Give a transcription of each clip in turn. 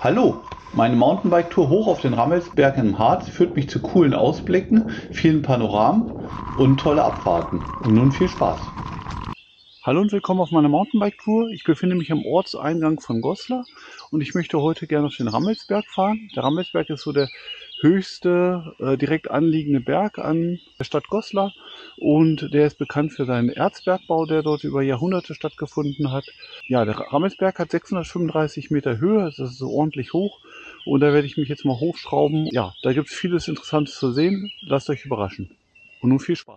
Hallo! Meine Mountainbike-Tour hoch auf den Rammelsberg im Harz führt mich zu coolen Ausblicken, vielen Panoramen und tolle Abfahrten. Und nun viel Spaß! Hallo und willkommen auf meiner Mountainbike-Tour. Ich befinde mich am Ortseingang von Goslar und ich möchte heute gerne auf den Rammelsberg fahren. Der Rammelsberg ist so der höchste direkt anliegende Berg an der Stadt Goslar und der ist bekannt für seinen Erzbergbau, der dort über Jahrhunderte stattgefunden hat. Ja, der Rammelsberg hat 635 Meter Höhe, das ist so ordentlich hoch und da werde ich mich jetzt mal hochschrauben. Ja, da gibt es vieles Interessantes zu sehen, lasst euch überraschen und nun viel Spaß.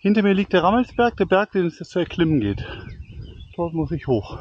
Hinter mir liegt der Rammelsberg, der Berg, den es jetzt zu erklimmen geht. Dort muss ich hoch.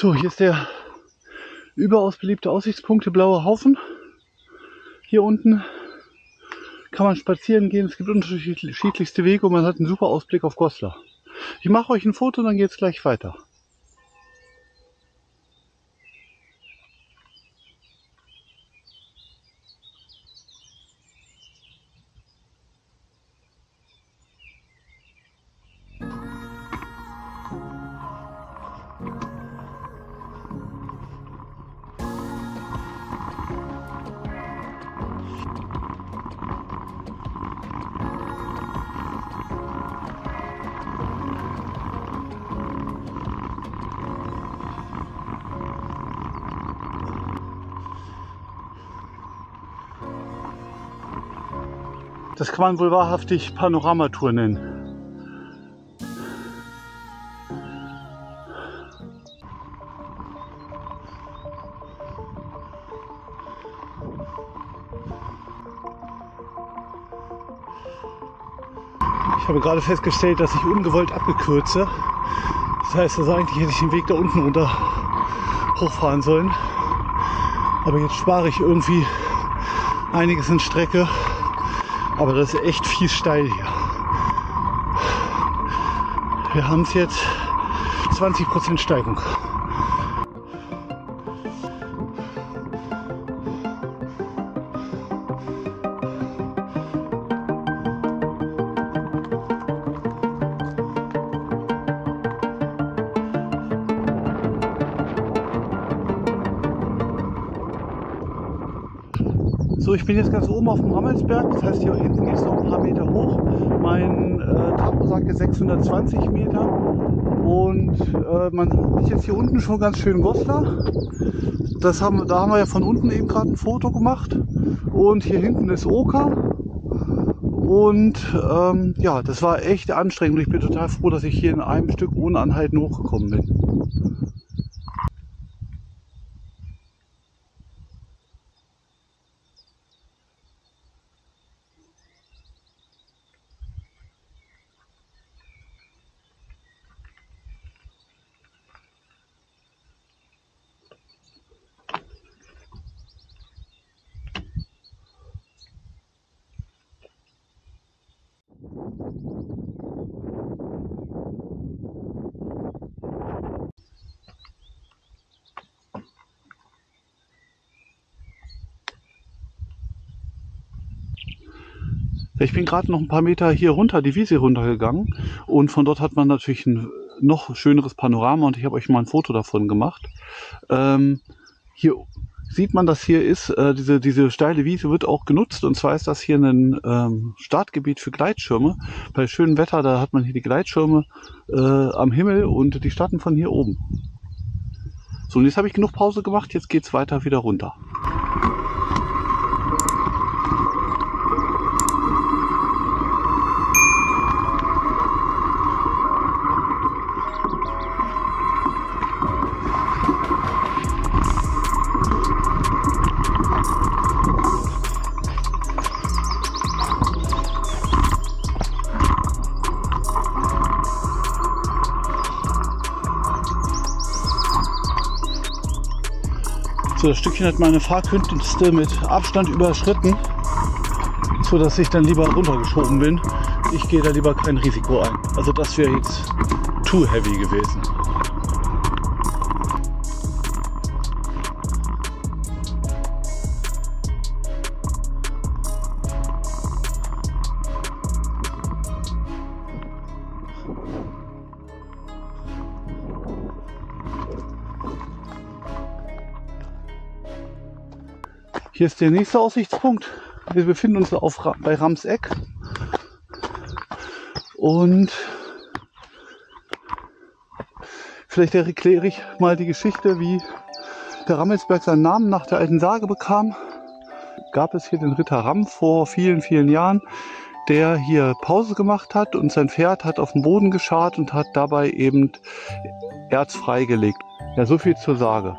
So, hier ist der überaus beliebte Aussichtspunkt, der Blauer Haufen. Hier unten kann man spazieren gehen, es gibt unterschiedlichste Wege und man hat einen super Ausblick auf Goslar. Ich mache euch ein Foto und dann geht es gleich weiter. Das kann man wohl wahrhaftig Panoramatur nennen. Ich habe gerade festgestellt, dass ich ungewollt abgekürze. Das heißt also, eigentlich hätte ich den Weg da unten runter hochfahren sollen. Aber jetzt spare ich irgendwie einiges in Strecke. Aber das ist echt viel steil hier. Wir haben es jetzt 20% Steigung. So, ich bin jetzt ganz oben auf dem Rammelsberg, das heißt hier hinten geht es noch ein paar Meter hoch. Mein Tacho sagt jetzt 620 Meter und man sieht jetzt hier unten schon ganz schön Goslar. Da haben wir ja von unten eben gerade ein Foto gemacht und hier hinten ist Oker und ja, das war echt anstrengend. Ich bin total froh, dass ich hier in einem Stück ohne Anhalten hochgekommen bin. Ich bin gerade noch ein paar Meter hier runter, die Wiese runtergegangen, und von dort hat man natürlich ein noch schöneres Panorama, und ich habe euch mal ein Foto davon gemacht. Hier sieht man, dass hier ist, diese steile Wiese wird auch genutzt, und zwar ist das hier ein Startgebiet für Gleitschirme. Bei schönem Wetter, da hat man hier die Gleitschirme am Himmel und die starten von hier oben. So, und jetzt habe ich genug Pause gemacht, jetzt geht es weiter wieder runter. So, das Stückchen hat meine Fahrkünste mit Abstand überschritten, so dass ich dann lieber runtergeschoben bin. Ich gehe da lieber kein Risiko ein. Also das wäre jetzt too heavy gewesen. Hier ist der nächste Aussichtspunkt. Wir befinden uns bei Ramseck. Und vielleicht erkläre ich mal die Geschichte, wie der Rammelsberg seinen Namen nach der alten Sage bekam. Gab es hier den Ritter Ramm vor vielen, vielen Jahren, der hier Pause gemacht hat, und sein Pferd hat auf den Boden gescharrt und hat dabei eben Erz freigelegt. Ja, so viel zur Sage.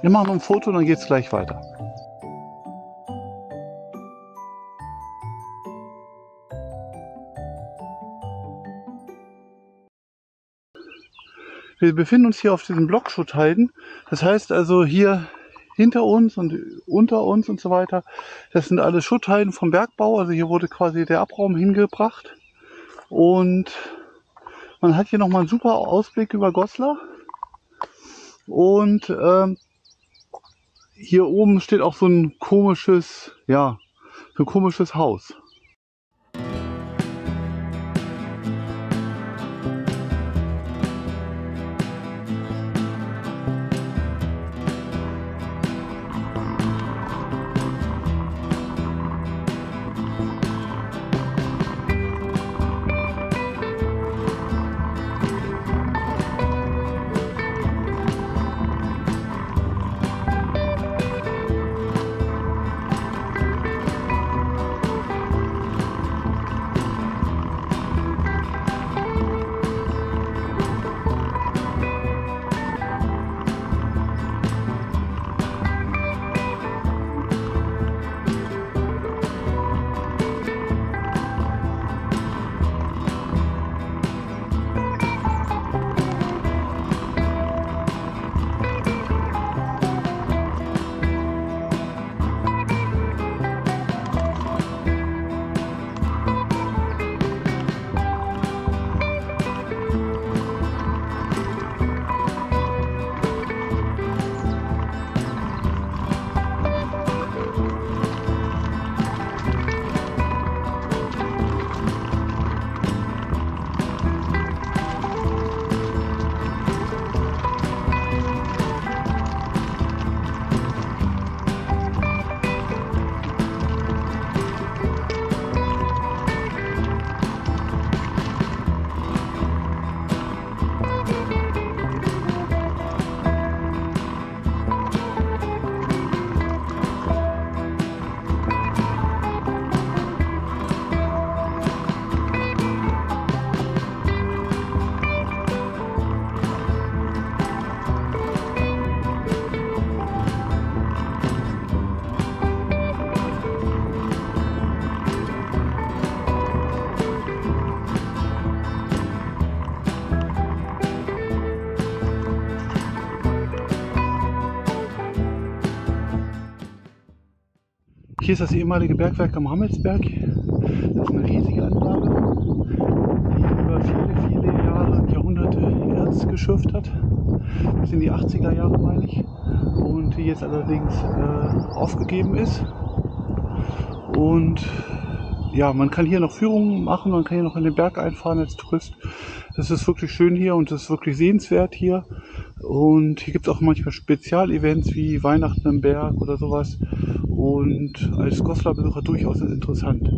Wir machen noch ein Foto und dann geht es gleich weiter. Wir befinden uns hier auf diesem Blockschutthalden. Das heißt also, hier hinter uns und unter uns und so weiter, das sind alle Schutthalden vom Bergbau. Also hier wurde quasi der Abraum hingebracht. Und man hat hier nochmal einen super Ausblick über Goslar. Und hier oben steht auch so ein komisches, ja, so ein komisches Haus. Hier ist das ehemalige Bergwerk am Rammelsberg. Das ist eine riesige Anlage, die über viele, viele Jahre, Jahrhunderte Erz geschürft hat. Bis in die 80er Jahre, meine ich. Und die jetzt allerdings aufgegeben ist. Und ja, man kann hier noch Führungen machen, man kann hier noch in den Berg einfahren als Tourist. Das ist wirklich schön hier und das ist wirklich sehenswert hier. Und hier gibt es auch manchmal Spezialevents wie Weihnachten im Berg oder sowas. Und als Goslar-Besucher durchaus interessant.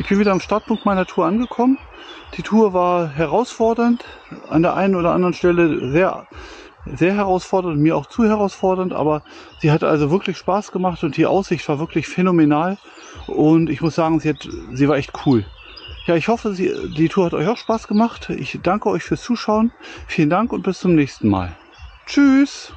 Ich bin wieder am Startpunkt meiner Tour angekommen. Die Tour war herausfordernd, an der einen oder anderen Stelle sehr herausfordernd und mir auch zu herausfordernd, aber sie hat also wirklich Spaß gemacht und die Aussicht war wirklich phänomenal und ich muss sagen, sie war echt cool. Ja, ich hoffe, die Tour hat euch auch Spaß gemacht. Ich danke euch fürs Zuschauen. Vielen Dank und bis zum nächsten Mal. Tschüss!